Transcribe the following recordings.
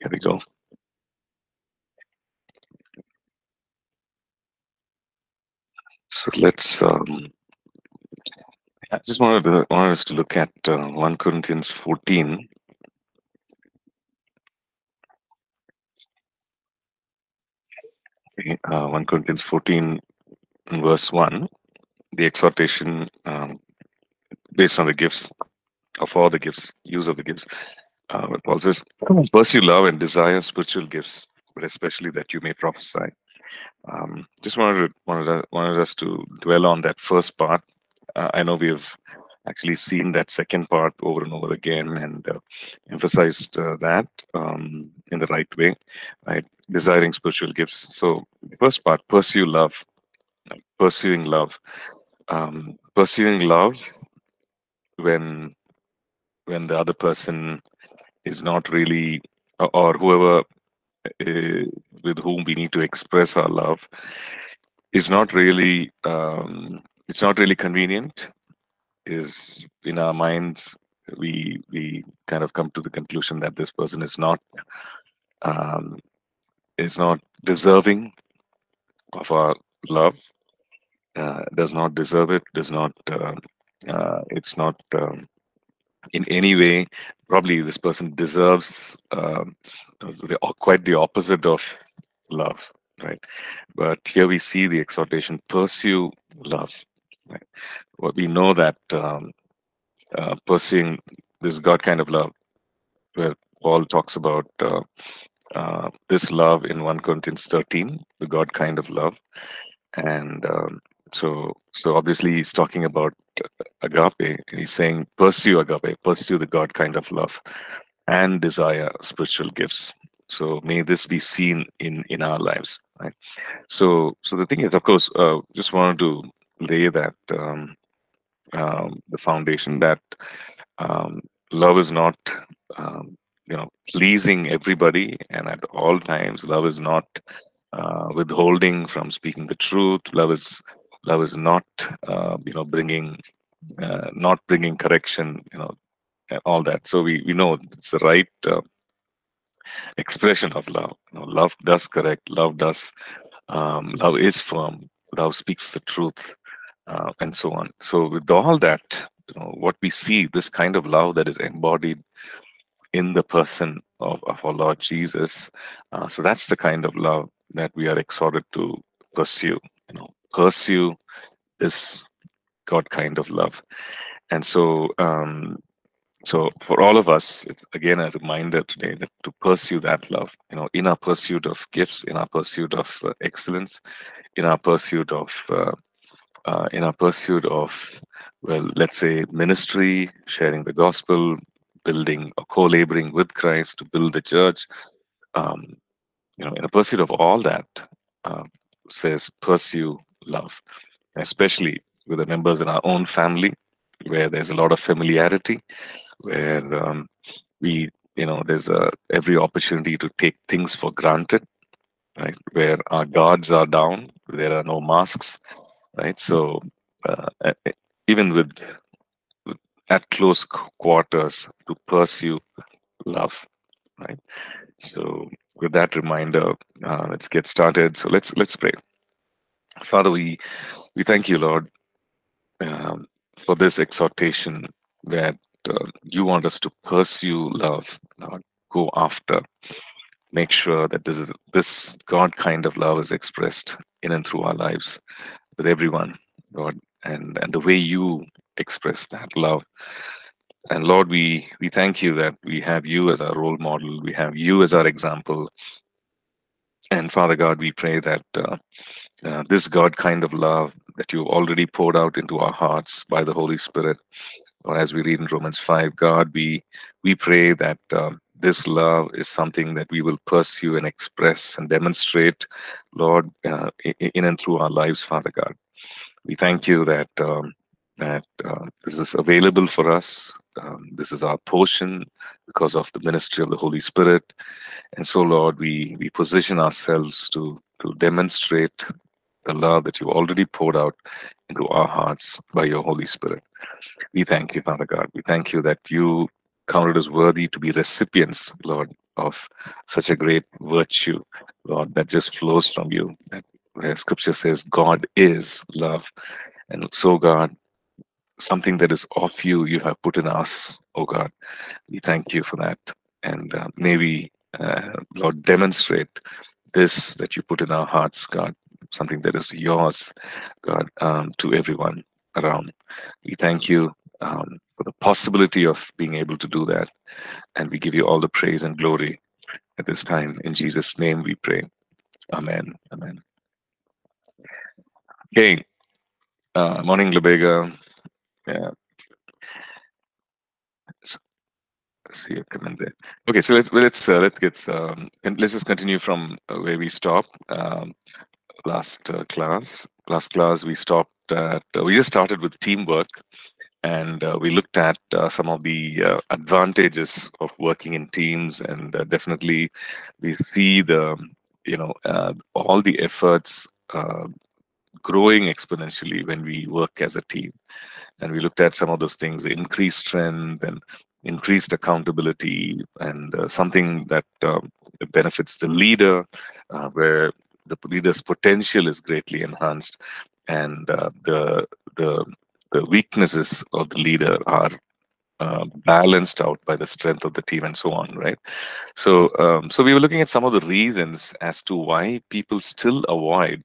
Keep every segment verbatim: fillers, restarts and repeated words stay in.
Here we go. So let's, um, I just wanted, to, wanted us to look at uh, First Corinthians fourteen. Okay, uh, First Corinthians fourteen, verse one, the exhortation um, based on the gifts, of all the gifts, use of the gifts. Uh, but Paul says, pursue love and desire spiritual gifts, but especially that you may prophesy. Um, just wanted to, wanted wanted us to dwell on that first part. Uh, I know we have actually seen that second part over and over again, and uh, emphasized uh, that um, in the right way, right? Desiring spiritual gifts. So the first part, pursue love, pursuing love, um, pursuing love when when the other person is not really, or, or whoever. Uh, with whom we need to express our love is not really um, it's not really convenient. Is in our minds we we kind of come to the conclusion that this person is not um, is not deserving of our love, uh, does not deserve it, does not uh, uh, it's not um, in any way. Probably this person deserves um, the, quite the opposite of love, right? But here we see the exhortation, pursue love. Right? Well, we know that um, uh, pursuing this God kind of love, where Paul talks about uh, uh, this love in First Corinthians thirteen, the God kind of love. And um, so, so obviously he's talking about agape, and he's saying pursue agape, pursue the God kind of love, and desire spiritual gifts. So may this be seen in in our lives, right? So, so the thing is, of course, uh, just wanted to lay that um, um, the foundation that um, love is not um, you know, pleasing everybody, and at all times, love is not uh, withholding from speaking the truth. Love is Love is not, uh, you know, bringing, uh, not bringing correction, you know, and all that. So we we know it's the right uh, expression of love. You know, love does correct. Love does, um, love is firm. Love speaks the truth, uh, and so on. So with all that, you know, what we see, this kind of love that is embodied in the person of, of our Lord Jesus. Uh, so that's the kind of love that we are exhorted to pursue. You know. Pursue this God kind of love. And so um, so for all of us, it's again a reminder today that to pursue that love, you know, in our pursuit of gifts, in our pursuit of uh, excellence, in our pursuit of, uh, uh, in our pursuit of, well, let's say ministry, sharing the gospel, building or co-laboring with Christ to build the church, um, you know, in a pursuit of all that, uh, says pursue love, especially with the members in our own family, where there's a lot of familiarity, where um, we, you know, there's a, every opportunity to take things for granted, right? Where our guards are down, there are no masks, right? So uh, even with, with at close quarters, to pursue love, right? So with that reminder, uh, let's get started. So let's let's pray. Father, we we thank you, Lord, um, for this exhortation that uh, you want us to pursue love, Lord, go after, make sure that this is this God kind of love is expressed in and through our lives with everyone, Lord, and and the way you express that love. And Lord, we, we thank you that we have you as our role model. We have you as our example. And Father God, we pray that uh, uh, this God kind of love that you've already poured out into our hearts by the Holy Spirit, or as we read in Romans five, God, we, we pray that uh, this love is something that we will pursue and express and demonstrate, Lord, uh, in and through our lives, Father God. We thank you that um, that uh, this is available for us. Um, this is our portion because of the ministry of the Holy Spirit. And so, Lord, we, we position ourselves to, to demonstrate the love that you already poured out into our hearts by your Holy Spirit. We thank you, Father God. We thank you that you counted as worthy to be recipients, Lord, of such a great virtue, Lord, that just flows from you. That where Scripture says God is love. And so, God, something that is of you, you have put in us, oh God. We thank you for that. And uh, may we, uh, Lord, demonstrate this that you put in our hearts, God, something that is yours, God, um, to everyone around. We thank you um, for the possibility of being able to do that. And we give you all the praise and glory at this time. In Jesus' name we pray. Amen. Amen. Okay. Uh, morning, Lubega. Yeah. So, see your comment there. Okay, so let's let's uh, let's get um, and let's just continue from where we stopped um, last uh, class. Last class we stopped at uh, we just started with teamwork, and uh, we looked at uh, some of the uh, advantages of working in teams, and uh, definitely we see the you know uh, all the efforts. Uh, growing exponentially when we work as a team. And we looked at some of those things, increased strength and increased accountability, and uh, something that um, benefits the leader, uh, where the leader's potential is greatly enhanced, and uh, the, the, the weaknesses of the leader are Uh, balanced out by the strength of the team, and so on, right? So, um, so we were looking at some of the reasons as to why people still avoid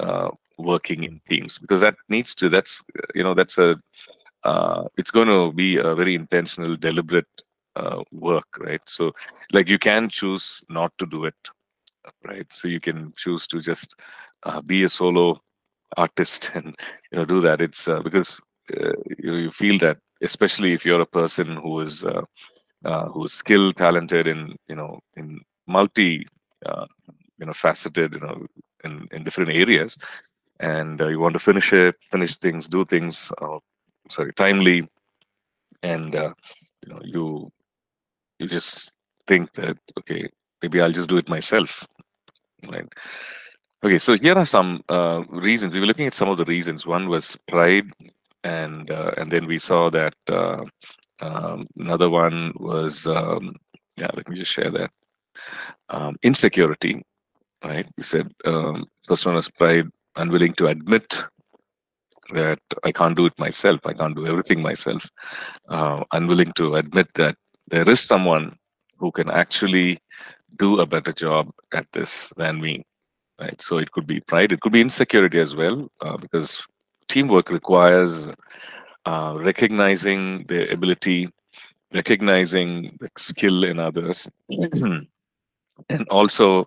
uh, working in teams, because that needs to, that's, you know, that's a, uh, it's going to be a very intentional, deliberate uh, work, right? So, like, you can choose not to do it, right? So you can choose to just uh, be a solo artist and, you know, do that. It's uh, because uh, you, you feel that, especially if you're a person who is uh, uh, who is skilled, talented in you know in multi uh, you know faceted you know in, in different areas, and uh, you want to finish it, finish things, do things uh, sorry timely, and uh, you know you you just think that, okay, maybe I'll just do it myself, right? Okay, so here are some uh, reasons. We were looking at some of the reasons. One was pride. And uh, and then we saw that uh, um, another one was um, yeah. Let me just share that um, insecurity, right? We said um, first one was pride, unwilling to admit that I can't do it myself. I can't do everything myself. Uh, unwilling to admit that there is someone who can actually do a better job at this than me, right? So it could be pride. It could be insecurity as well, uh, because teamwork requires uh, recognizing the ability, recognizing the skill in others, and also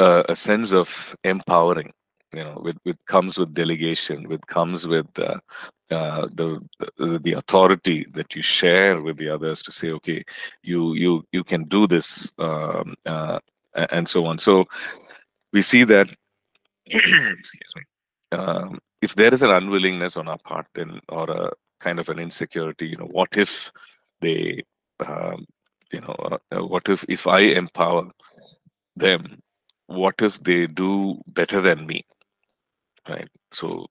uh, a sense of empowering. You know, with with comes with delegation, with comes with uh, uh, the, the the authority that you share with the others to say, okay, you you you can do this, um, uh, and so on. So we see that. Excuse me. Um, if there is an unwillingness on our part, then, or a kind of an insecurity, you know, what if they, um, you know, uh, what if if I empower them, what if they do better than me, right? So,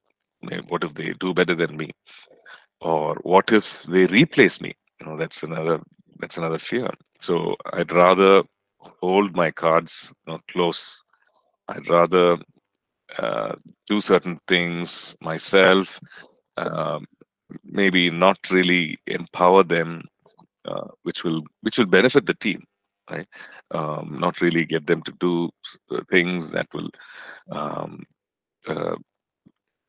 what if they do better than me, or what if they replace me? You know, that's another that's another fear. So I'd rather hold my cards, you know, close. I'd rather Uh, do certain things myself, uh, maybe not really empower them, uh, which will which will benefit the team, right? Um, not really get them to do things that will um, uh,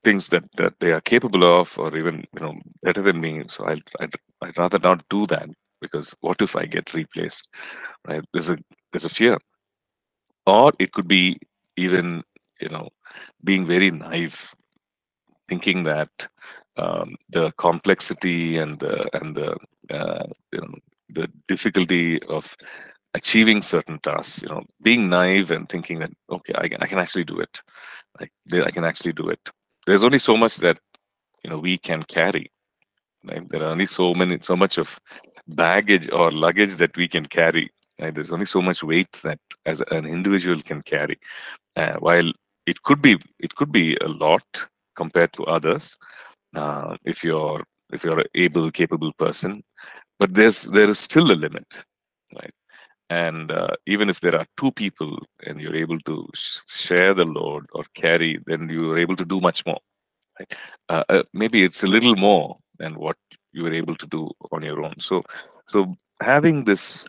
things that that they are capable of, or even you know better than me. So I'd, I'd I'd rather not do that, because what if I get replaced, right? There's a there's a fear. Or it could be even, you know, being very naive, thinking that um, the complexity and the and the uh, you know the difficulty of achieving certain tasks, you know, being naive and thinking that, okay, I can I can actually do it, like I can actually do it. There's only so much that you know we can carry. Right? There are only so many so much of baggage or luggage that we can carry. Right? There's only so much weight that as an individual can carry, uh, while it could be it could be a lot compared to others. Uh, if you're if you're an able, capable person, But there's there is still a limit, right? And uh, even if there are two people and you're able to sh share the load or carry, then you're able to do much more. Right? Uh, uh, maybe it's a little more than what you were able to do on your own. So, so having this,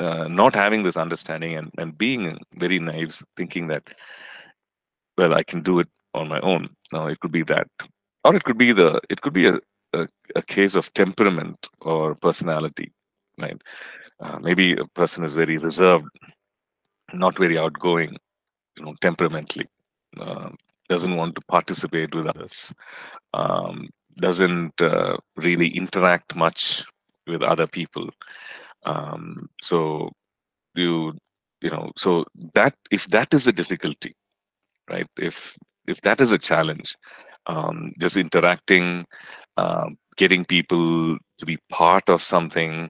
uh, not having this understanding and, and being very naive, thinking that, well, I can do it on my own. Now, it could be that, or it could be the, it could be a, a, a case of temperament or personality, right? Uh, maybe a person is very reserved, not very outgoing, you know, temperamentally, uh, doesn't want to participate with others, um, doesn't uh, really interact much with other people. Um, so you, you know, so that if that is a difficulty, right? If if that is a challenge, um, just interacting, uh, getting people to be part of something.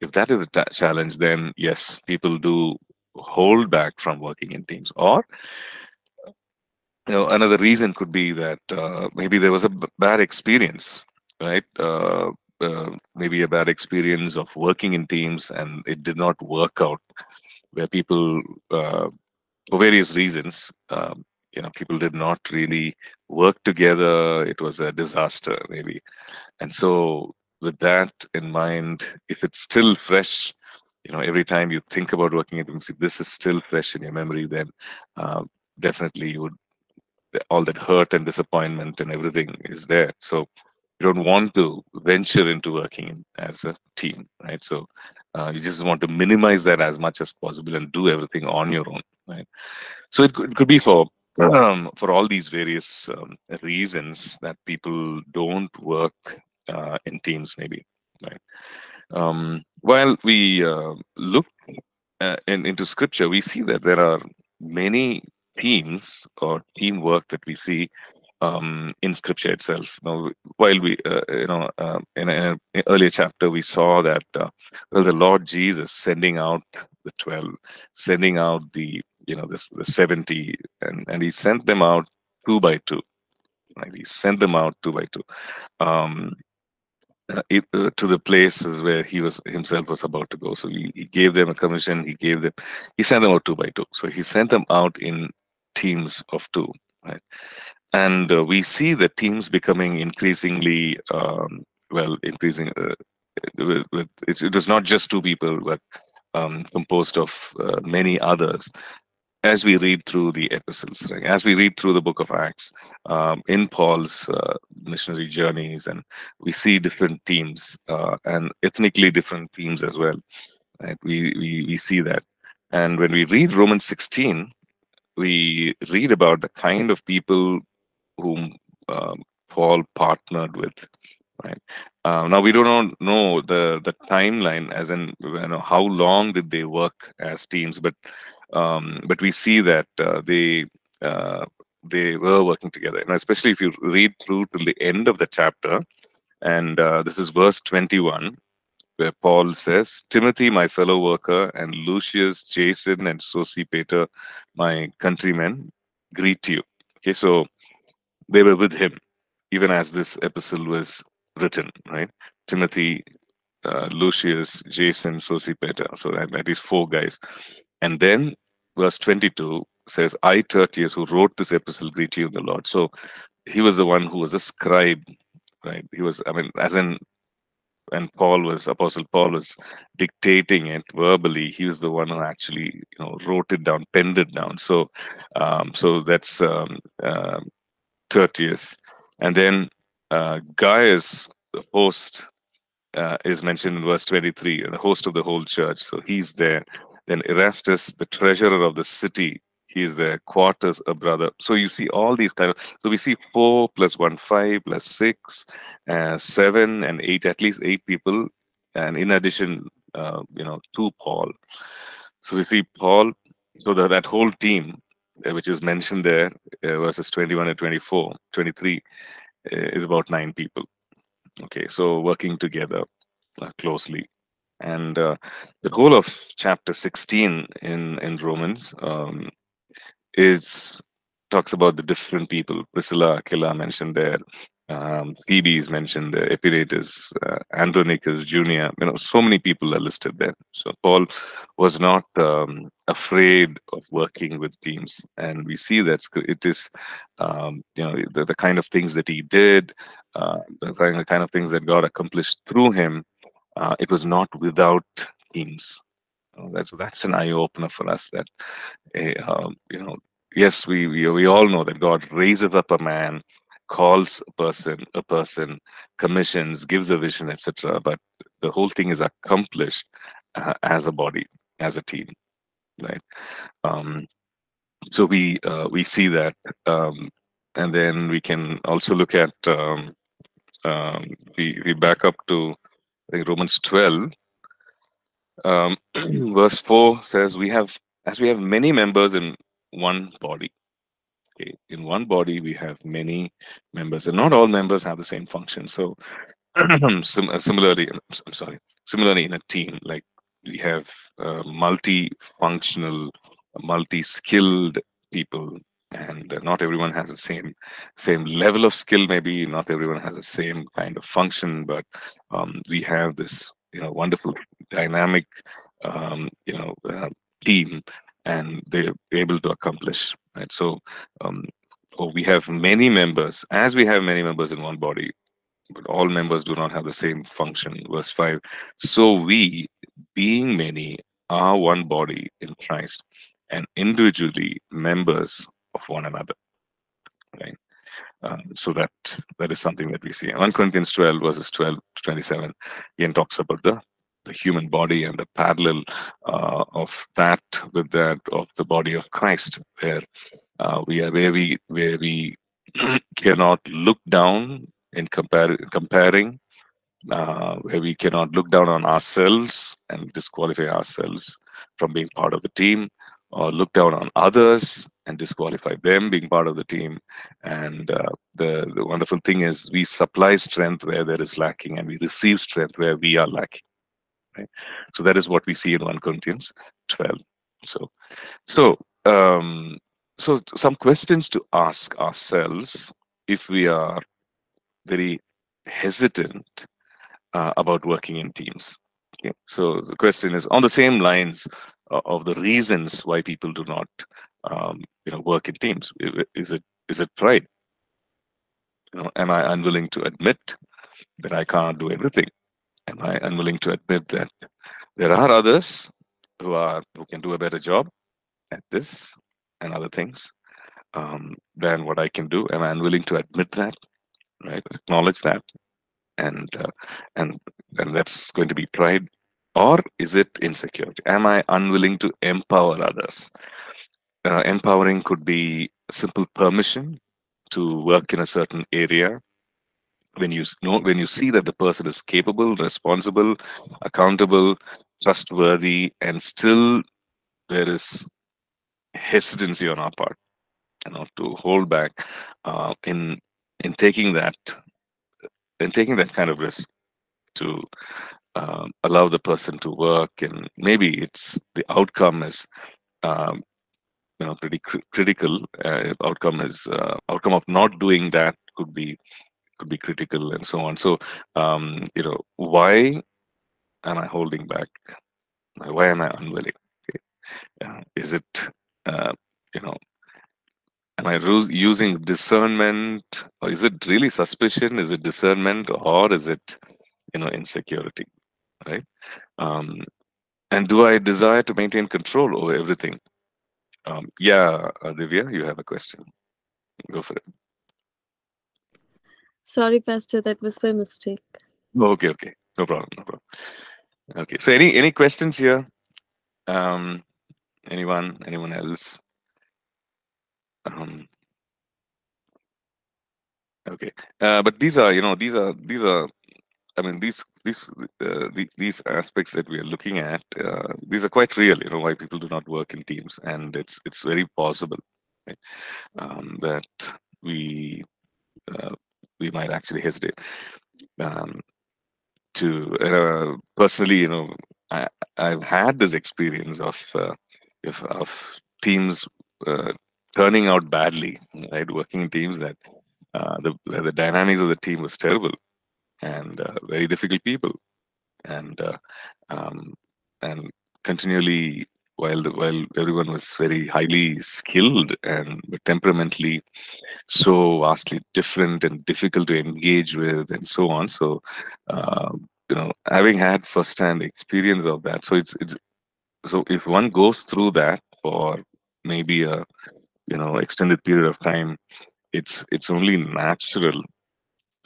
If that is a challenge, then yes, people do hold back from working in teams. Or, you know, another reason could be that uh, maybe there was a bad experience, right? Uh, uh, maybe a bad experience of working in teams, and it did not work out. Where people, uh, for various reasons, um, you know, people did not really work together. It was a disaster, maybe, and so. With that in mind, if it's still fresh, you know, every time you think about working at M C, this is still fresh in your memory, then uh, definitely you would, all that hurt and disappointment and everything is there. So you don't want to venture into working as a team, right? So uh, you just want to minimize that as much as possible and do everything on your own, right? So it could, it could be for um, for all these various um, reasons that people don't work Uh, in teams, maybe, right? Um, while we uh, look uh, in, into scripture, we see that there are many themes or teamwork that we see um, in scripture itself. Now, while we, uh, you know, uh, in an earlier chapter, we saw that uh, well, the Lord Jesus sending out the twelve, sending out the, you know, the, the seventy, and, and he sent them out two by two. Right? He sent them out two by two. Um, Uh, it, uh, to the places where he was himself was about to go. So he, he gave them a commission. He gave them, he sent them out two by two. So he sent them out in teams of two, right? And uh, we see the teams becoming increasingly, um, well, increasing. Uh, with, with, it, it was not just two people, but um, composed of uh, many others. As we read through the epistles, right? As we read through the book of Acts, um, in Paul's uh, missionary journeys, and we see different teams uh, and ethnically different teams as well. Right? We, we, we see that. And when we read Romans sixteen, we read about the kind of people whom um, Paul partnered with. Right? Uh, now, we do not know the, the timeline, as in, you know, how long did they work as teams, but Um, but we see that uh, they uh, they were working together, and especially if you read through till the end of the chapter, and uh, this is verse twenty-one, where Paul says, "Timothy, my fellow worker, and Lucius, Jason, and Sosipater, my countrymen, greet you." Okay, so they were with him, even as this epistle was written, right? Timothy, uh, Lucius, Jason, Sosipater, so that, that is four guys. And then verse twenty-two says, "I, Tertius, who wrote this epistle, greet you in the Lord." So he was the one who was a scribe, right? He was, I mean, as in, and Paul was, Apostle Paul was dictating it verbally. He was the one who actually, you know, wrote it down, penned it down. So, um, so that's um, uh, Tertius. And then uh, Gaius, the host, uh, is mentioned in verse twenty-three, the host of the whole church. So he's there. Then Erastus, the treasurer of the city, he is there. Quartus, a brother. So you see all these kind of, so we see four plus one, five plus six, uh, seven and eight, at least eight people. And in addition, uh, you know, to Paul. So we see Paul, so that, that whole team, uh, which is mentioned there, uh, verses twenty-one and twenty-four, twenty-three, uh, is about nine people. Okay, so working together uh, closely. And uh, the whole of chapter sixteen in, in Romans um, is talks about the different people. Priscilla, Aquila mentioned there, um, Phoebe is mentioned there, Epictetus, uh, Andronicus Junior You know, so many people are listed there. So Paul was not um, afraid of working with teams, and we see that it is, um, you know, the, the kind of things that he did, uh, the, kind, the kind of things that God accomplished through him. Uh, it was not without teams. You know, that's that's an eye opener for us. That a, uh, you know, yes, we, we we all know that God raises up a man, calls a person, a person commissions, gives a vision, et cetera. But the whole thing is accomplished uh, as a body, as a team, right? Um, so we uh, we see that, um, and then we can also look at um, um, we we back up to I think Romans twelve, um, verse four says, "We have as we have many members in one body." Okay, in one body we have many members, and not all members have the same function. So, sim similarly, I'm sorry. Similarly, in a team, like we have uh, multi-functional, multi-skilled people, and not everyone has the same same level of skill. Maybe not everyone has the same kind of function, but um, we have this, you know, wonderful dynamic, um, you know, uh, team, and they're able to accomplish. Right. So, um, oh, we have many members, as we have many members in one body, but all members do not have the same function. Verse five. So we, being many, are one body in Christ, and individually members of one another, right? Um, so that that is something that we see. And First Corinthians twelve, verses twelve to twenty-seven, again talks about the the human body and the parallel uh, of that with that of the body of Christ, where uh, we are where we where we cannot look down in compar comparing, uh, where we cannot look down on ourselves and disqualify ourselves from being part of the team, or look down on others and disqualify them being part of the team. And uh, the, the wonderful thing is, we supply strength where there is lacking, and we receive strength where we are lacking. Right? So that is what we see in First Corinthians twelve. So, so, um, so some questions to ask ourselves if we are very hesitant uh, about working in teams. Okay? So the question is on the same lines of the reasons why people do not, um, you know, work in teams. Is it is it pride? You know, am I unwilling to admit that I can't do everything? Am I unwilling to admit that there are others who are who can do a better job at this and other things um, than what I can do? Am I unwilling to admit that? Right, acknowledge that, and uh, and and that's going to be pride. Or is it insecurity? Am I unwilling to empower others? Uh, empowering could be simple permission to work in a certain area. When you know, when you see that the person is capable, responsible, accountable, trustworthy, and still there is hesitancy on our part, you know, to hold back uh, in in taking that in taking that kind of risk to. Um, allow the person to work, and maybe it's the outcome is, um, you know, pretty cr critical. Uh, outcome is uh, outcome of not doing that could be could be critical, and so on. So, um, you know, why am I holding back? Why am I unwilling? Okay. Uh, is it, uh, you know, am I using discernment, or is it really suspicion? Is it discernment, or is it, you know, insecurity? Right? Um, and do I desire to maintain control over everything? Um, yeah, Divya, you have a question. Go for it. Sorry, Pastor, that was my mistake. Okay, okay, no problem, no problem. Okay, so any any questions here? Um, anyone, anyone else? Um, okay, uh, but these are, you know, these are these are. I mean, these these uh, the, these aspects that we are looking at, uh, these are quite real. You know, why people do not work in teams, and it's it's very possible, right? um, that we uh, we might actually hesitate. Um, to uh, personally, you know, I I've had this experience of uh, if, of teams uh, turning out badly, right? Working in teams that Uh, the the dynamics of the team was terrible, and uh, very difficult people, and uh, um, and continually while the, while everyone was very highly skilled and temperamentally so vastly different and difficult to engage with and so on. So uh, you know, having had first-hand experience of that, so it's it's so if one goes through that for maybe a you know extended period of time, it's it's only natural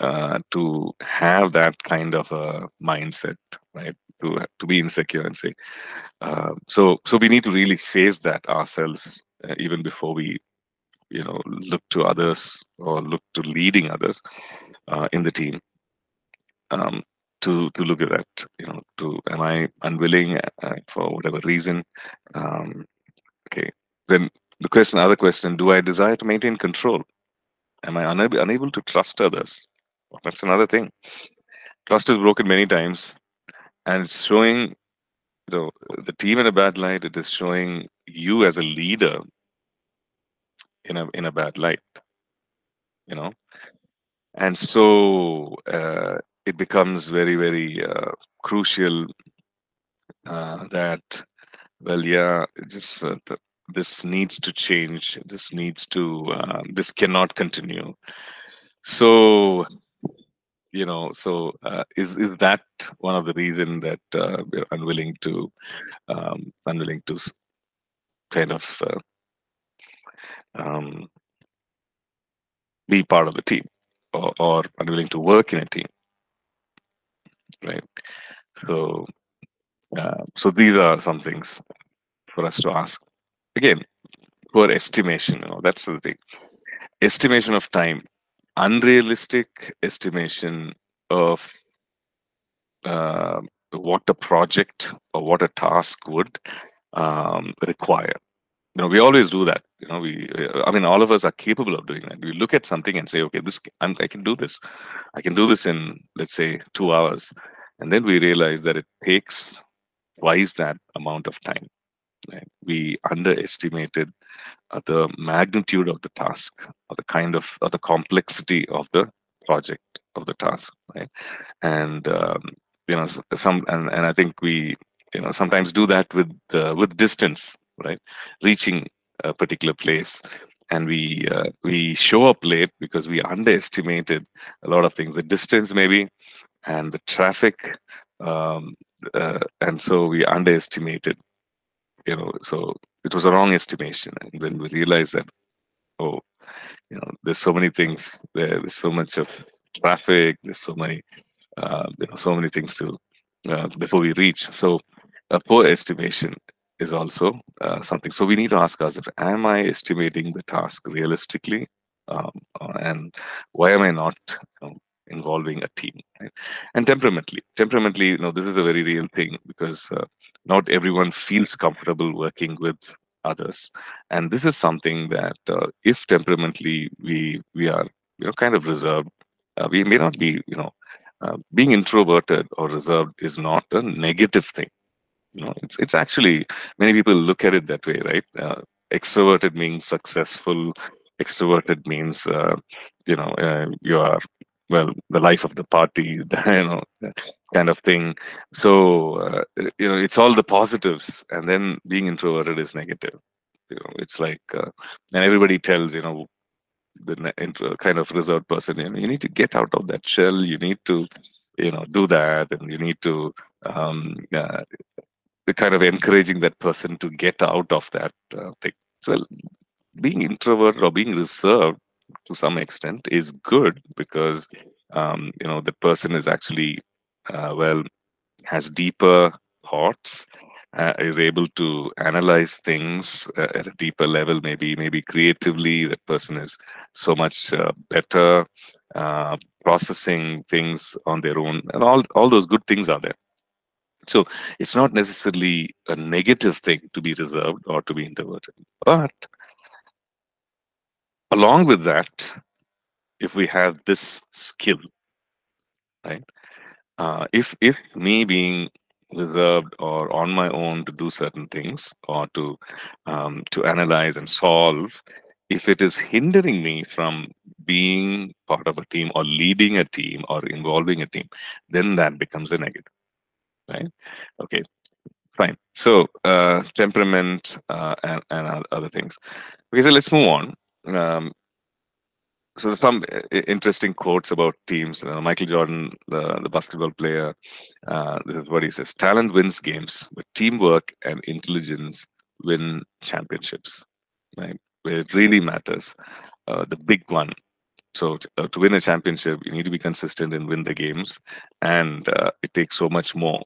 uh, to have that kind of a mindset, right? To to be insecure and say, uh, so so we need to really face that ourselves uh, even before we, you know, look to others or look to leading others uh, in the team. Um, to to look at that, you know, to am I unwilling uh, for whatever reason? Um, okay, then the question, other question: do I desire to maintain control? Am I unable, unable to trust others? Well, that's another thing. Trust is broken many times, and it's showing you know, the team in a bad light. It is showing you as a leader in a in a bad light, you know. And so uh, it becomes very very uh, crucial uh, that well, yeah, just. Uh, the, This needs to change. This needs to. Uh, this cannot continue. So, you know. So, uh, is is that one of the reasons that uh, we're unwilling to, um, unwilling to, kind of, uh, um, be part of the team, or, or unwilling to work in a team, right? So, uh, so these are some things for us to ask. Again, poor estimation, you know, that's the thing. Estimation of time, unrealistic estimation of uh, what a project or what a task would um, require. You know, we always do that. You know, we, I mean, all of us are capable of doing that. We look at something and say, okay, this, I'm, I can do this. I can do this in, let's say, two hours. And then we realize that it takes twice that amount of time. We underestimated uh, the magnitude of the task, or the kind of, or the complexity of the project, of the task, right? And um, you know, some, and, and I think we, you know, sometimes do that with uh, with distance, right? Reaching a particular place, and we uh, we show up late because we underestimated a lot of things, the distance maybe, and the traffic, um, uh, and so we underestimated. You know, so it was a wrong estimation, and when we realized that, oh, you know, there's so many things there, there's so much of traffic, there's so many, uh, you know, so many things to uh, before we reach. So, a poor estimation is also uh, something. So we need to ask ourselves: am I estimating the task realistically, um, and why am I not you know, involving a team? Right? And temperamentally, temperamentally, you know, this is a very real thing because. Uh, Not everyone feels comfortable working with others, and this is something that, uh, if temperamentally we we are you know kind of reserved, uh, we may not be you know uh, being introverted or reserved is not a negative thing. You know, it's it's actually many people look at it that way, right? Uh, extroverted means successful. Extroverted means uh, you know uh, you are. Well, the life of the party, you know, kind of thing. So, uh, you know, it's all the positives, and then being introverted is negative. You know, it's like, uh, and everybody tells, you know, the intro, kind of reserved person, you know, you need to get out of that shell. You need to, you know, do that, and you need to, um, uh, kind of encouraging that person to get out of that uh, thing. Well, being introverted or being reserved, to some extent, is good because um, you know the person is actually uh, well has deeper thoughts, uh, is able to analyze things uh, at a deeper level. Maybe maybe creatively, that person is so much uh, better uh, processing things on their own, and all all those good things are there. So it's not necessarily a negative thing to be reserved or to be introverted, but along with that, if we have this skill, right? Uh, if if me being reserved or on my own to do certain things or to um, to analyze and solve, if it is hindering me from being part of a team or leading a team or involving a team, then that becomes a negative, right? Okay, fine. So uh, temperament uh, and, and other things. Okay, so let's move on. Um, so some interesting quotes about teams. Uh, Michael Jordan, the, the basketball player, uh, this is what he says: talent wins games, but teamwork and intelligence win championships, right? Where it really matters, uh, the big one. So uh, to win a championship, you need to be consistent and win the games. And uh, it takes so much more,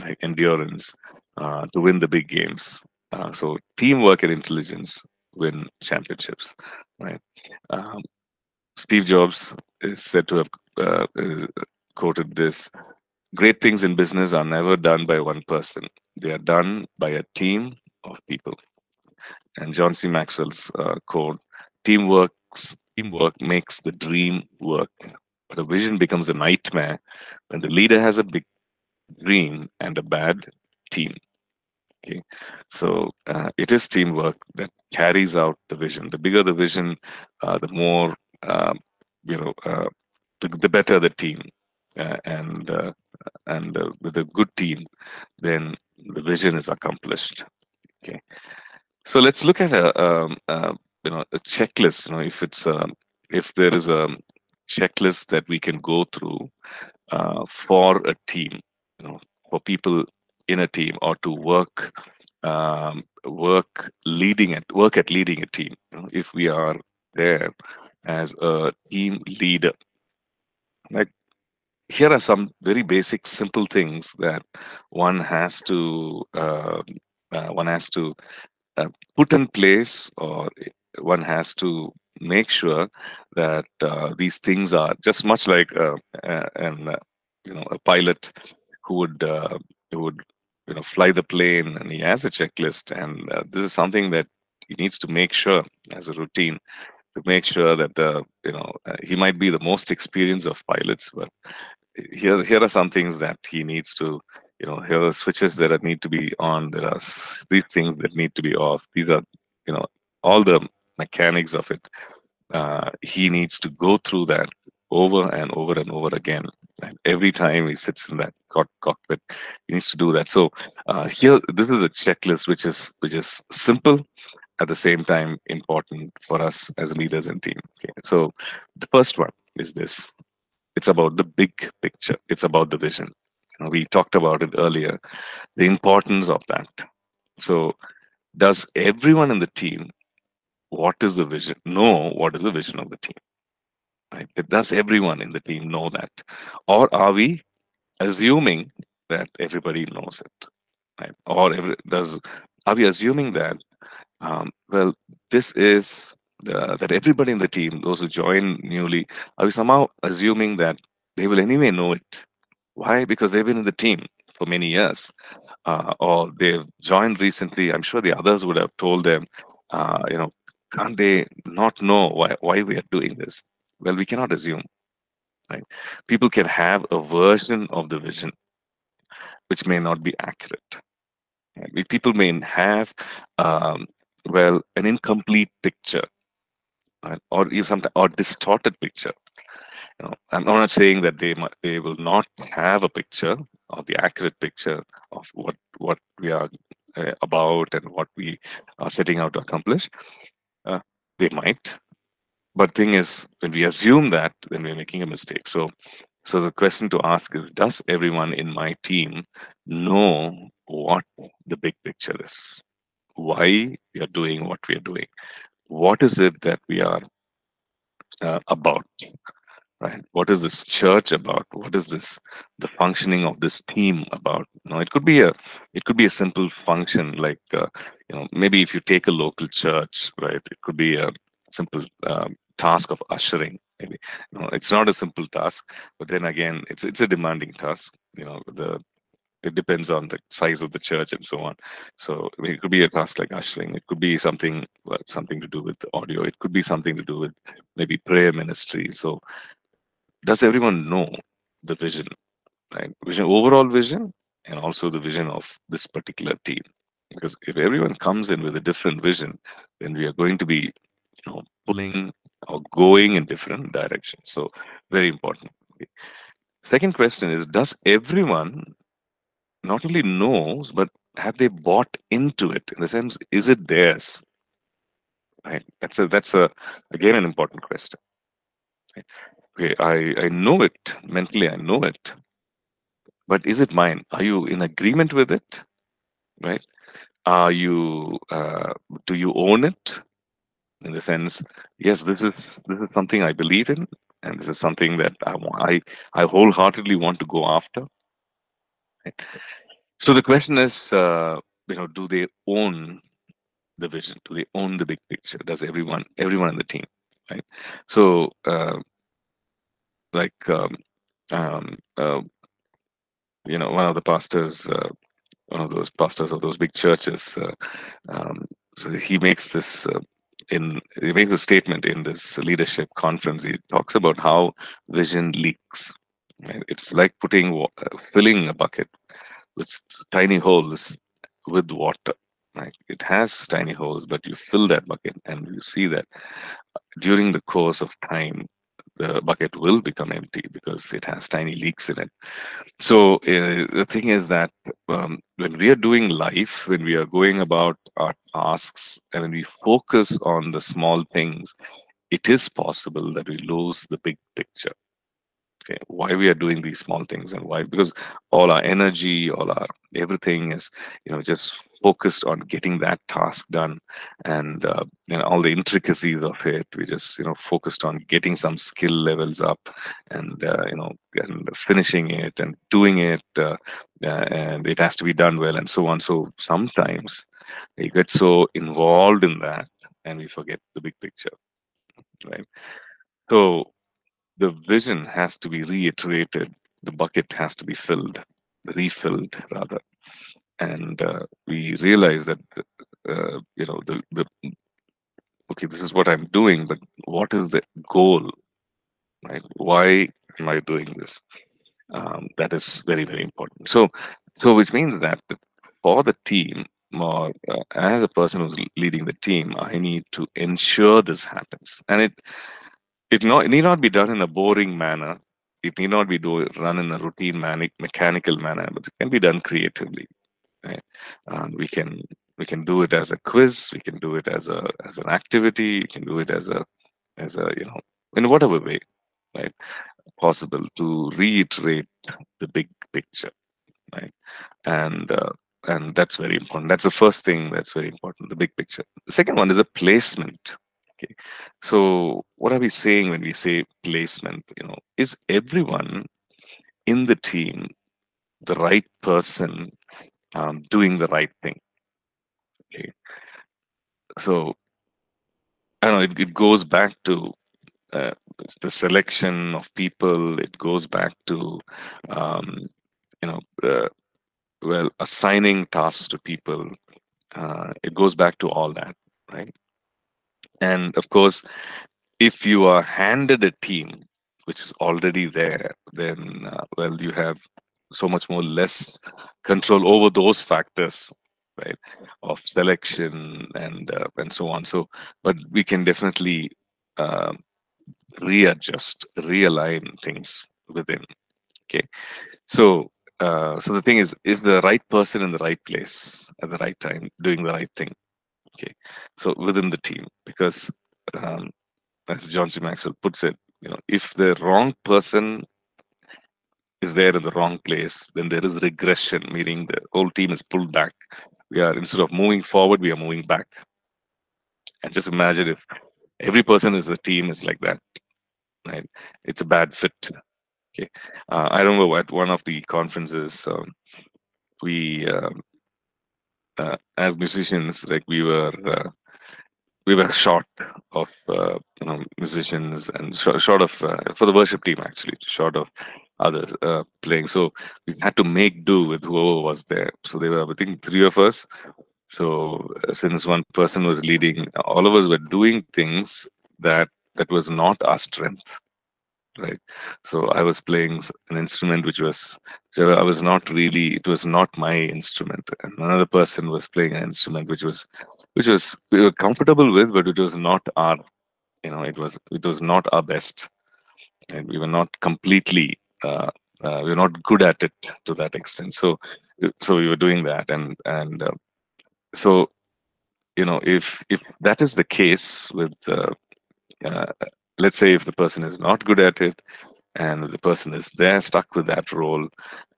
like endurance, uh, to win the big games. Uh, so teamwork and intelligence win championships, right? Um, Steve Jobs is said to have uh, quoted this: great things in business are never done by one person. They are done by a team of people. And John C. Maxwell's uh, quote: teamwork, teamwork makes the dream work. But a vision becomes a nightmare when the leader has a big dream and a bad team. Okay, so uh, it is teamwork that carries out the vision. The bigger the vision, uh, the more uh, you know, uh, the, the better the team, uh, and uh, and uh, with a good team, then the vision is accomplished. Okay, so let's look at a um, uh, you know a checklist. You know, if it's um, if there is a checklist that we can go through uh, for a team, you know, for people in a team, or to work, um, work leading at work at leading a team. You know, if we are there as a team leader, like here are some very basic, simple things that one has to uh, uh, one has to uh, put in place, or one has to make sure that uh, these things are just much like uh, uh, an uh, you know a pilot who would uh, who would you know fly the plane, and he has a checklist, and uh, this is something that he needs to make sure as a routine, to make sure that uh, you know uh, he might be the most experienced of pilots, but here here are some things that he needs to, you know here are the switches that need to be on, there are these things that need to be off, these are, you know all the mechanics of it. Uh, he needs to go through that over and over and over again, and every time he sits in that cockpit, he needs to do that. So uh, here, this is a checklist which is which is simple, at the same time important for us as leaders and team. Okay. So the first one is this: it's about the big picture. It's about the vision. You know, we talked about it earlier, the importance of that. So does everyone in the team, what is the vision? Know what is the vision of the team? Right. Does everyone in the team know that, or are we assuming that everybody knows it? Right? Or every, does are we assuming that um, well, this is the, that everybody in the team, those who join newly, are we somehow assuming that they will anyway know it? Why? Because they've been in the team for many years, uh, or they've joined recently. I'm sure the others would have told them, uh, you know, can't they not know why why we are doing this? Well, we cannot assume, right? People can have a version of the vision which may not be accurate. Right? People may have, um, well, an incomplete picture, right? Or even sometimes, or distorted picture. You know, I'm not saying that they they will not have a picture, or the accurate picture of what what we are uh, about and what we are setting out to accomplish. Uh, they might. But thing is, when we assume that, then we're making a mistake. So, so the question to ask is: does everyone in my team know what the big picture is? Why we are doing what we are doing? What is it that we are uh, about? Right? What is this church about? What is this the functioning of this team about? You know, it could be a it could be a simple function, like uh, you know, maybe if you take a local church, right? It could be a simple um, task of ushering. Maybe you know, it's not a simple task, but then again, it's it's a demanding task. You know, the it depends on the size of the church and so on. So I mean, it could be a task like ushering. It could be something something to do with audio. It could be something to do with maybe prayer ministry. So does everyone know the vision, right? Vision, overall vision, and also the vision of this particular team? Because if everyone comes in with a different vision, then we are going to be, you know, pulling or going in different directions. So very important. Okay. Second question is, does everyone not only knows, but have they bought into it? In the sense, is it theirs? Right. That's a, that's a, again, an important question. Right. Okay, I, I know it, mentally I know it, but is it mine? Are you in agreement with it? Right? Are you, uh, do you own it? In the sense, yes, this is, this is something I believe in, and this is something that I, I, I wholeheartedly want to go after. Right? So the question is, uh, you know, do they own the vision? Do they own the big picture? Does everyone, everyone in the team, right? So, uh, like, um, um, uh, you know, one of the pastors, uh, one of those pastors of those big churches, uh, um, so he makes this, uh, in he makes a statement in this leadership conference. He talks about how vision leaks. Right? It's like putting, water, filling a bucket with tiny holes with water. Right? It has tiny holes, but you fill that bucket, and you see that during the course of time, the bucket will become empty because it has tiny leaks in it. So uh, the thing is that um, when we are doing life, when we are going about our tasks, and when we focus on the small things, it is possible that we lose the big picture. Okay, why we are doing these small things and why? Because all our energy, all our everything is, you know, just focused on getting that task done, and uh, you know, all the intricacies of it. We just, you know, focused on getting some skill levels up, and uh, you know, and finishing it and doing it, uh, and it has to be done well, and so on. So sometimes we get so involved in that, and we forget the big picture, right? So the vision has to be reiterated. The bucket has to be filled, refilled rather. And uh, we realize that, uh, you know, the, the, okay, this is what I'm doing, but what is the goal, right? Why am I doing this? Um, that is very, very important. So, so which means that for the team, or uh, as a person who's leading the team, I need to ensure this happens. And it, it, not, it need not be done in a boring manner. It need not be do, run in a routine, manic, mechanical manner, but it can be done creatively. Right. Um, we can we can do it as a quiz. We can do it as a as an activity. We can do it as a as a you know, in whatever way, right, possible to reiterate the big picture, right, and uh, and that's very important. That's the first thing that's very important. The big picture. The second one is the placement. Okay, so what are we saying when we say placement? You know, is everyone in the team the right person? Um, doing the right thing. Okay. So, I don't know, it, it goes back to uh, the selection of people. It goes back to, um, you know, uh, well, assigning tasks to people. Uh, it goes back to all that, right? And of course, if you are handed a team which is already there, then, uh, well, you have so much more less control over those factors, right, of selection and uh, and so on. So, but we can definitely uh, readjust, realign things within. Okay, so uh, so the thing is, is the right person in the right place at the right time, doing the right thing. Okay, so within the team, because um, as John C. Maxwell puts it, you know, if the wrong person is there in the wrong place, then there is regression, meaning the whole team is pulled back. We are, instead of moving forward, we are moving back. And just imagine if every person in the team is like that, right? It's a bad fit. Okay, uh, I remember at one of the conferences, um, we uh, uh, as musicians, like we were uh, we were short of uh, you know, musicians, and sh short of uh, for the worship team actually, short of others uh, playing. So we had to make do with whoever was there. So they were, I think, three of us. So uh, since one person was leading, all of us were doing things that that was not our strength, right? So I was playing an instrument which was, so I was not really, it was not my instrument. And another person was playing an instrument which was, which was, we were comfortable with, but it was not our you know, it was it was not our best, and we were not completely uh, uh, we were not good at it to that extent. So so we were doing that, and and uh, so you know, if if that is the case with uh, uh, let's say if the person is not good at it, and the person is there stuck with that role,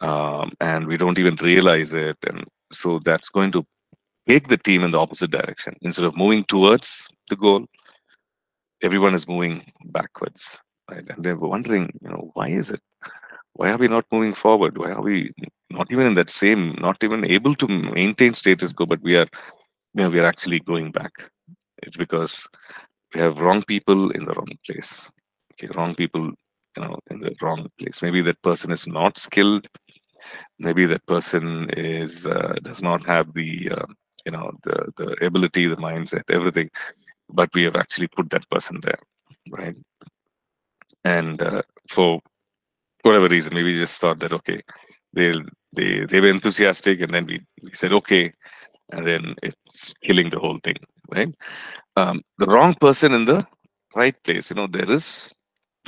um, and we don't even realize it, and so that's going to take the team in the opposite direction. Instead of moving towards the goal, everyone is moving backwards, right? And they're wondering, you know, why is it? Why are we not moving forward? Why are we not even in that same, not even able to maintain status quo, but we are, you know, we are actually going back. It's because we have wrong people in the wrong place. Okay, wrong people, you know, in the wrong place. Maybe that person is not skilled. Maybe that person is uh, does not have the, uh, you know, the the ability, the mindset, everything. But we have actually put that person there, right? And uh, for whatever reason, maybe we just thought that, okay, they they they were enthusiastic, and then we, we said okay, and then it's killing the whole thing, right? Um, the wrong person in the right place. You know, there is.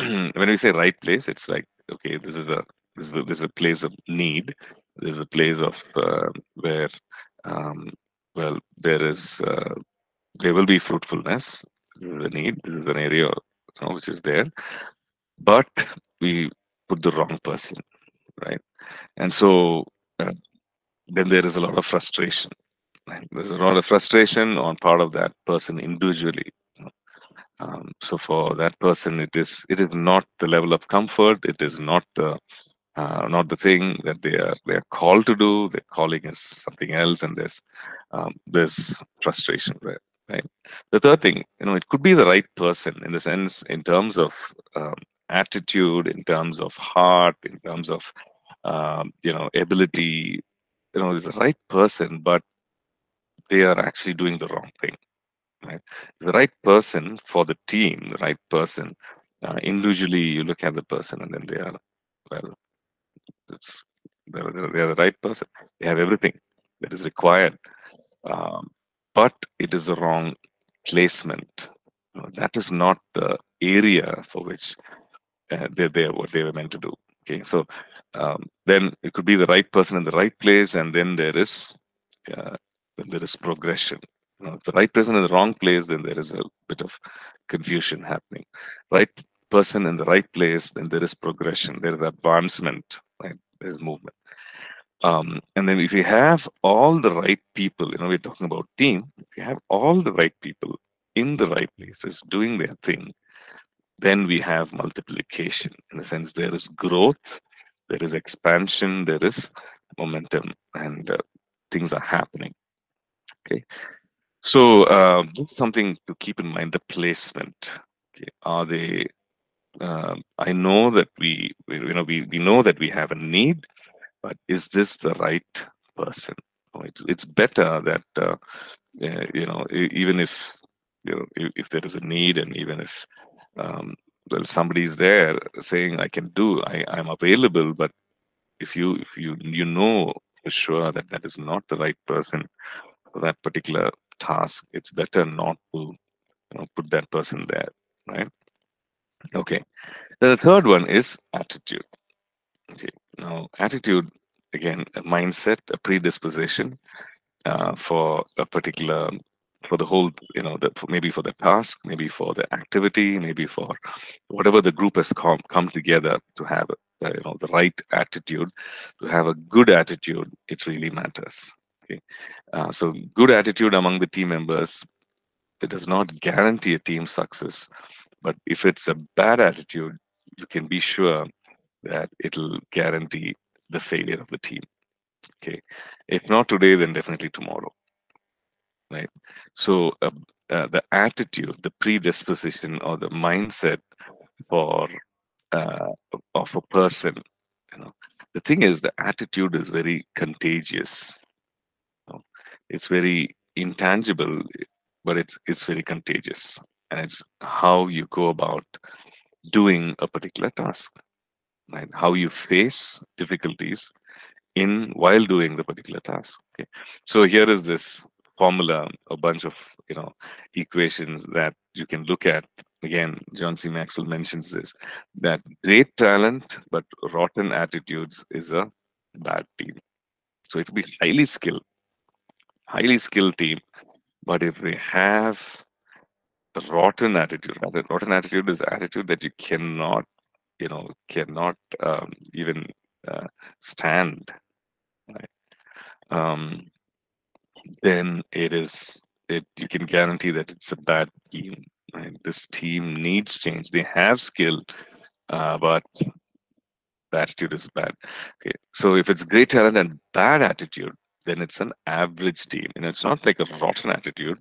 When we say right place, it's like, okay, this is a this is a, this is a place of need. This is a place of uh, where, um, well, there is uh, there will be fruitfulness. This is a need. This is an area, you know, which is there, but we put the wrong person, right? And so uh, then there is a lot of frustration. Right? There's a lot of frustration on part of that person individually. Um, so for that person, it is it is not the level of comfort. It is not the uh, not the thing that they are they are called to do. Their calling is something else, and there's um, there's frustration there. Right. The third thing, you know, it could be the right person in the sense, in terms of um, attitude, in terms of heart, in terms of um, you know, ability. You know, it's the right person, but they are actually doing the wrong thing. Right, the right person for the team, the right person. Uh, individually, you look at the person, and then they are, well, it's, they're, they're the right person. They have everything that is required, um, but it is the wrong placement. You know, that is not the area for which uh, they they are what they were meant to do. Okay, so um, then it could be the right person in the right place, and then there is uh, then there is progression. You know, if the right person in the wrong place, then there is a bit of confusion happening. Right person in the right place, then there is progression, there is advancement, right? There is movement. Um, and then if you have all the right people, you know, we're talking about team, if you have all the right people in the right places doing their thing, then we have multiplication. In a sense, there is growth, there is expansion, there is momentum, and uh, things are happening. Okay. So uh, something to keep in mind: the placement. Okay. Are they? Uh, I know that we, we, you know, we we know that we have a need, but is this the right person? Oh, it's it's better that uh, uh, you know, even if you know if, if there is a need, and even if um, well, somebody is there saying, "I can do, I I'm available," but if you if you you know for sure that that is not the right person for that particular task, it's better not to, you know, put that person there, right? Okay. Then the third one is attitude. Okay. Now, attitude, again, a mindset, a predisposition uh, for a particular, for the whole, you know, the, maybe for the task, maybe for the activity, maybe for whatever the group has come, come together to have, uh, you know, the right attitude. To have a good attitude, it really matters. Okay. Uh, so good attitude among the team members, it does not guarantee a team success, but if it's a bad attitude, you can be sure that it'll guarantee the failure of the team. Okay, if not today, then definitely tomorrow, right? So uh, uh, the attitude, the predisposition, or the mindset for uh, of a person, you know, the thing is, the attitude is very contagious. It's very intangible, but it's it's very contagious, and it's how you go about doing a particular task, right? How you face difficulties in while doing the particular task. Okay, so here is this formula, a bunch of, you know, equations that you can look at Again, John C. Maxwell mentions this, that great talent but rotten attitudes is a bad team. So it will be highly skilled, highly skilled team, but if they have a rotten attitude, rather rotten attitude is attitude that you cannot, you know, cannot um, even uh, stand, right? Um, then it is, it you can guarantee that it's a bad team. Right. This team needs change. They have skill, uh, but the attitude is bad. Okay, so if it's great talent and bad attitude, then it's an average team. And it's not like a rotten attitude,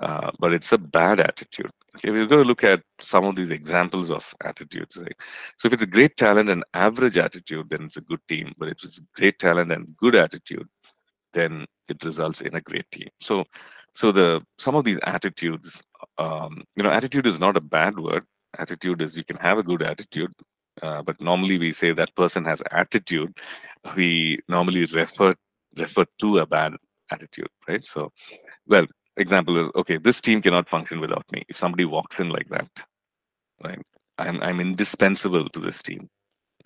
uh, but it's a bad attitude. Okay, we're going to look at some of these examples of attitudes. Right? So if it's a great talent and average attitude, then it's a good team. But if it's great talent and good attitude, then it results in a great team. So, so the some of these attitudes. Um, you know, attitude is not a bad word. Attitude is, you can have a good attitude, uh, but normally we say that person has attitude. We normally refer refer to a bad attitude, right? So, well, example is, okay, this team cannot function without me. If somebody walks in like that, right? I'm I'm indispensable to this team,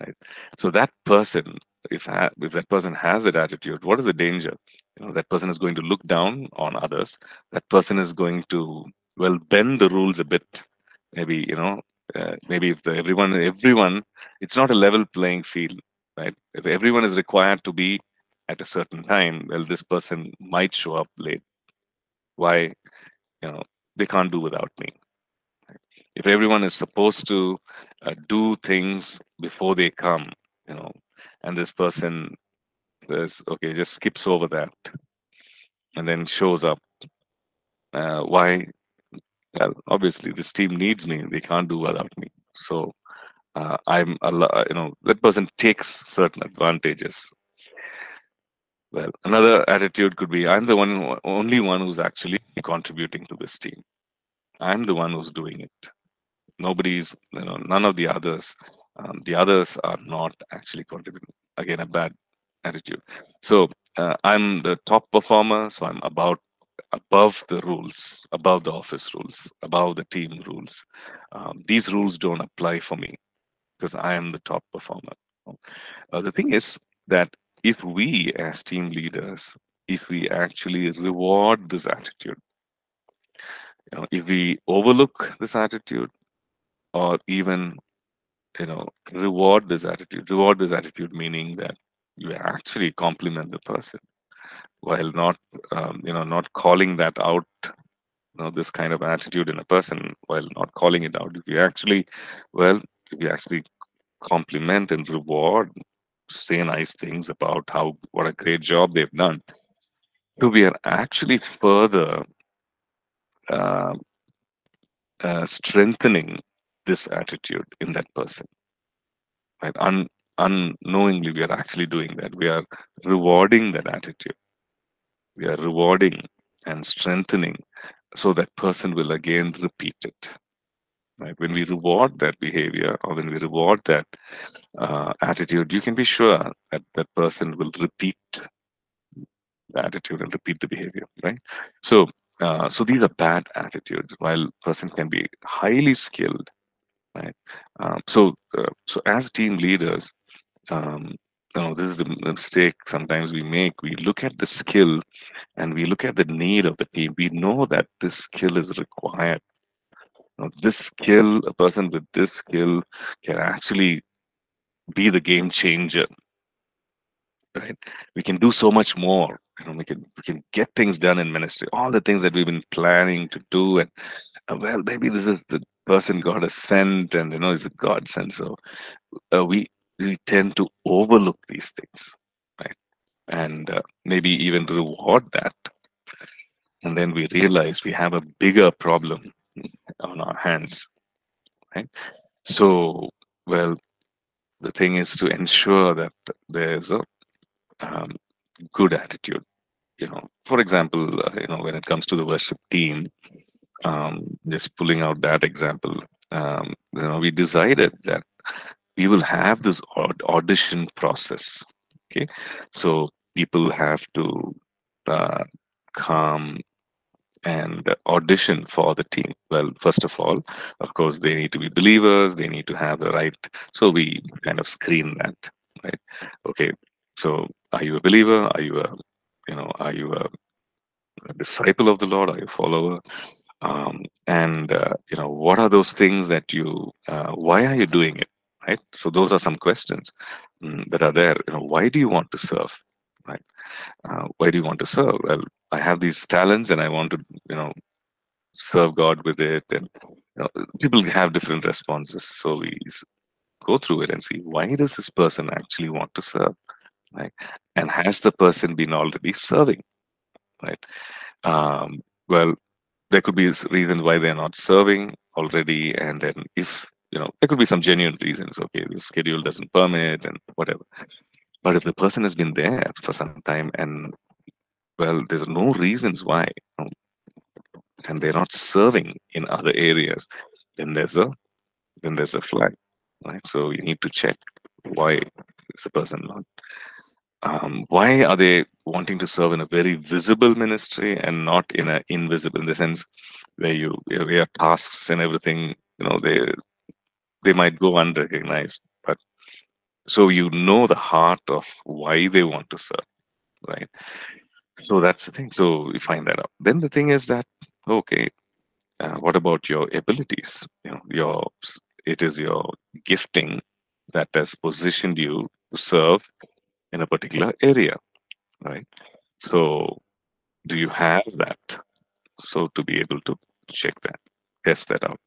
right? So that person, if ha if that person has that attitude, what is the danger? You know, that person is going to look down on others. That person is going to well, bend the rules a bit. Maybe, you know, uh, maybe if the everyone, everyone, it's not a level playing field, right? If everyone is required to be at a certain time, well, this person might show up late. Why? You know, they can't do without me. If everyone is supposed to uh, do things before they come, you know, and this person says, okay, just skips over that and then shows up. Uh, why? Well, obviously, this team needs me. They can't do without me. So, uh, I'm, you know, that person takes certain advantages. Well, another attitude could be, I'm the one, only one who's actually contributing to this team. I'm the one who's doing it. Nobody's, you know, none of the others. Um, the others are not actually contributing. Again, a bad attitude. So, uh, I'm the top performer, so I'm about above the rules, above the office rules, above the team rules. Um, these rules don't apply for me because I am the top performer. Uh, the thing is that if we as team leaders, if we actually reward this attitude, you know, if we overlook this attitude or even, you know, reward this attitude, reward this attitude meaning that you actually compliment the person, while not, um, you know, not calling that out, you know, this kind of attitude in a person, while not calling it out. If you actually, well, if you actually compliment and reward, say nice things about how, what a great job they've done, so we are actually further uh, uh, strengthening this attitude in that person. Right? Un unknowingly, we are actually doing that. We are rewarding that attitude. We are rewarding and strengthening, so that person will again repeat it. Right? When we reward that behavior or when we reward that uh, attitude, you can be sure that that person will repeat the attitude and repeat the behavior. Right? So, uh, so these are bad attitudes. While person can be highly skilled, right? Um, so, uh, so as team leaders. Um, No, this is the mistake sometimes we make. We look at the skill and we look at the need of the team. We know that this skill is required. Now, this skill, a person with this skill can actually be the game changer. Right? We can do so much more. You know, we can we can get things done in ministry. All the things that we've been planning to do, and uh, well, maybe this is the person God has sent, and you know, is a God sent. So uh, we. We tend to overlook these things, right? And uh, maybe even reward that. And then we realize we have a bigger problem on our hands, right? So, well, the thing is to ensure that there's a um, good attitude. You know, for example, uh, you know, when it comes to the worship team, um, just pulling out that example, um, you know, we decided that we will have this audition process. Okay, so people have to uh, come and audition for the team. Well, first of all, of course, they need to be believers. They need to have the right. So we kind of screen that, right? Okay. So are you a believer? Are you a, you know, are you a, a disciple of the Lord? Are you a follower? Um, and, uh, you know, what are those things that you, uh, why are you doing it, right? So those are some questions um, that are there. You know, why do you want to serve, right? Uh, why do you want to serve? Well, I have these talents and I want to, you know, serve God with it. And, you know, people have different responses. So we go through it and see, why does this person actually want to serve, right? And has the person been already serving, right? Um, well, there could be a reason why they're not serving already. And then if, you know, there could be some genuine reasons. Okay, the schedule doesn't permit and whatever. But if the person has been there for some time and, well, there's no reasons why, and they're not serving in other areas, then there's a, then there's a flag, right? So you need to check, why is the person not? Um, why are they wanting to serve in a very visible ministry and not in an invisible, in the sense where you, where your tasks and everything, you know, they they might go unrecognized, but so you know the heart of why they want to serve, right? So that's the thing. So we find that out. Then the thing is that, okay, uh, what about your abilities? You know, your it is your gifting that has positioned you to serve in a particular area, right? So do you have that? So to be able to check that, test that out.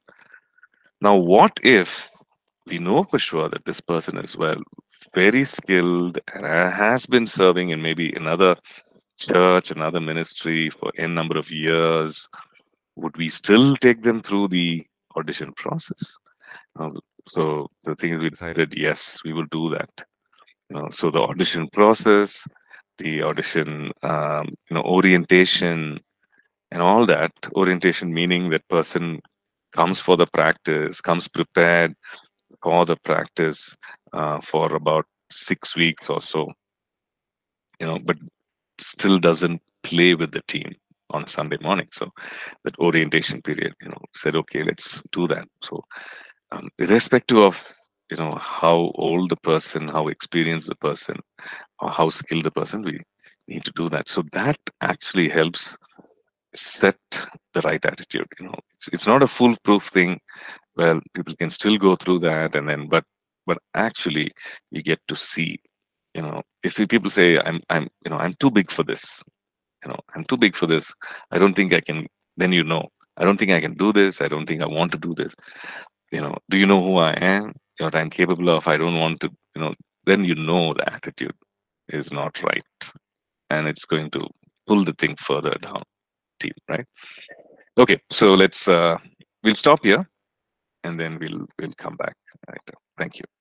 Now, what if we know for sure that this person is, well, very skilled and has been serving in maybe another church, another ministry for n number of years? Would we still take them through the audition process? Um, so the thing is, we decided, yes, we will do that. You know, so the audition process, the audition, um, you know, orientation and all that. Orientation meaning that person comes for the practice, comes prepared for the practice uh, for about six weeks or so, you know, but still doesn't play with the team on Sunday morning. So that orientation period, you know, said, okay, let's do that. So um, irrespective of, you know, how old the person, how experienced the person, or how skilled the person, we need to do that. So that actually helps set the right attitude. You know, it's it's not a foolproof thing. Well, people can still go through that, and then, but but actually, you get to see. You know, if people say, I'm I'm you know I'm too big for this, you know, I'm too big for this. I don't think I can. Then you know, I don't think I can do this. I don't think I want to do this. You know, do you know who I am? What I'm capable of, I don't want to, you know, then you know the attitude is not right. And it's going to pull the thing further down, team, right? Okay, so let's, uh, we'll stop here and then we'll, we'll come back later. Thank you.